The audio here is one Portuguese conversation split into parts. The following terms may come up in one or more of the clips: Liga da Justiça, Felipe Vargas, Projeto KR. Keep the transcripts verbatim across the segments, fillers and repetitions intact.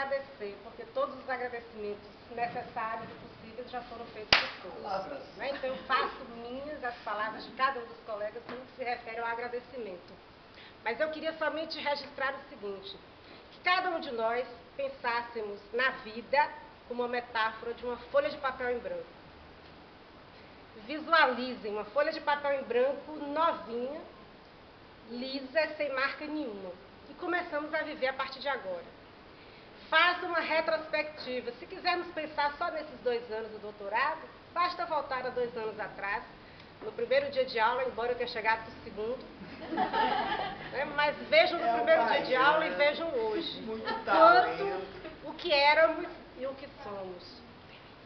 agradecer, porque todos os agradecimentos necessários e possíveis já foram feitos por todos. Né? Então, eu faço minhas as palavras de cada um dos colegas no que se refere ao agradecimento. Mas eu queria somente registrar o seguinte, que cada um de nós pensássemos na vida como uma metáfora de uma folha de papel em branco. Visualizem uma folha de papel em branco novinha, lisa, sem marca nenhuma. E começamos a viver a partir de agora. Faça uma retrospectiva. Se quisermos pensar só nesses dois anos do doutorado, basta voltar a dois anos atrás, no primeiro dia de aula, embora eu tenha chegado no segundo. Né? Mas vejam no primeiro dia de aula e vejam hoje. Quanto o que éramos e o que somos.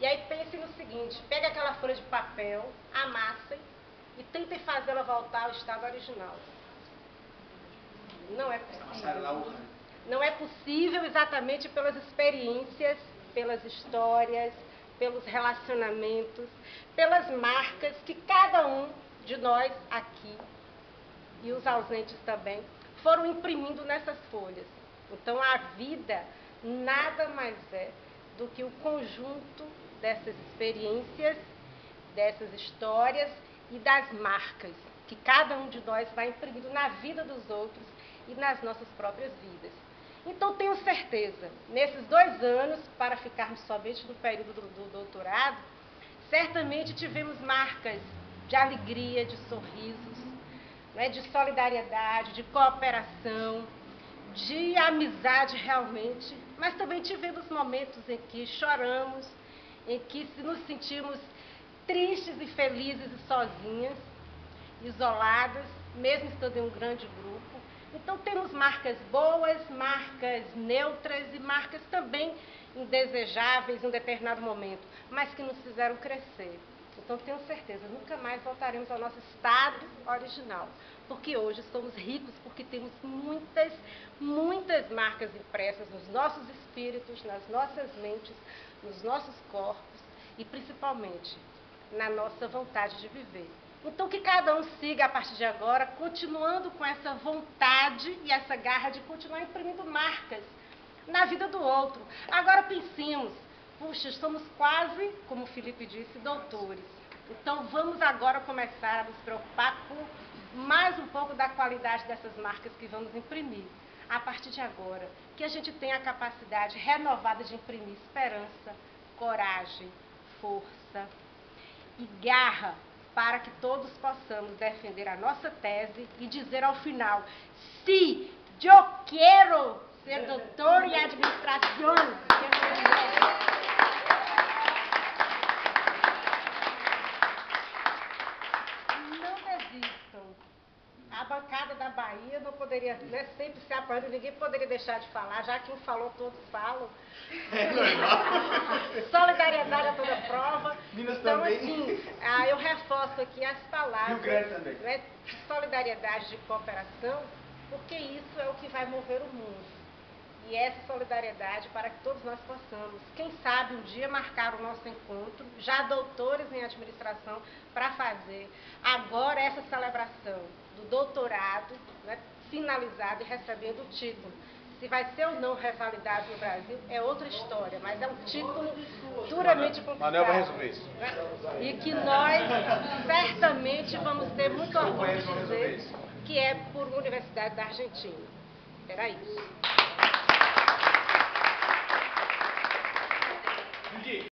E aí pensem no seguinte, pega aquela folha de papel, amassem e tentem fazê-la voltar ao estado original. Não é possível. Não é possível exatamente pelas experiências, pelas histórias, pelos relacionamentos, pelas marcas que cada um de nós aqui, e os ausentes também, foram imprimindo nessas folhas. Então a vida nada mais é do que o conjunto dessas experiências, dessas histórias e das marcas que cada um de nós vai imprimindo na vida dos outros e nas nossas próprias vidas. Então, tenho certeza, nesses dois anos, para ficarmos somente no período do, do doutorado, certamente tivemos marcas de alegria, de sorrisos, né, de solidariedade, de cooperação, de amizade realmente, mas também tivemos momentos em que choramos, em que nos sentimos tristes e felizes e sozinhas, isoladas, mesmo estando em um grande grupo. Então temos marcas boas, marcas neutras e marcas também indesejáveis em um determinado momento, mas que nos fizeram crescer. Então tenho certeza, nunca mais voltaremos ao nosso estado original, porque hoje somos ricos, porque temos muitas, muitas marcas impressas nos nossos espíritos, nas nossas mentes, nos nossos corpos e principalmente na nossa vontade de viver. Então que cada um siga a partir de agora, continuando com essa vontade e essa garra de continuar imprimindo marcas na vida do outro. Agora pensemos, puxa, somos quase, como o Felipe disse, doutores. Então vamos agora começar a nos preocupar com mais um pouco da qualidade dessas marcas que vamos imprimir. A partir de agora, que a gente tenha a capacidade renovada de imprimir esperança, coragem, força e garra, para que todos possamos defender a nossa tese e dizer ao final, sim, sí, eu quero ser doutor em administração. Não desistam. A bancada da Bahia não poderia, né, sempre se apoiando, ninguém poderia deixar de falar, já que um falou, todos falam. Solidariedade a toda prova. Minas então, também. Assim, ah, eu reforço aqui as palavras, né, de solidariedade, de cooperação, porque isso é o que vai mover o mundo. E essa solidariedade para que todos nós possamos, quem sabe um dia marcar o nosso encontro, já doutores em administração, para fazer agora essa celebração do doutorado, né, finalizado e recebendo o título. Se vai ser ou não revalidado no Brasil é outra história, mas é um título duramente complicado. Manel vai resolver isso. Né? E que nós certamente vamos ter muito orgulho de dizer que é por uma universidade da Argentina. Era isso.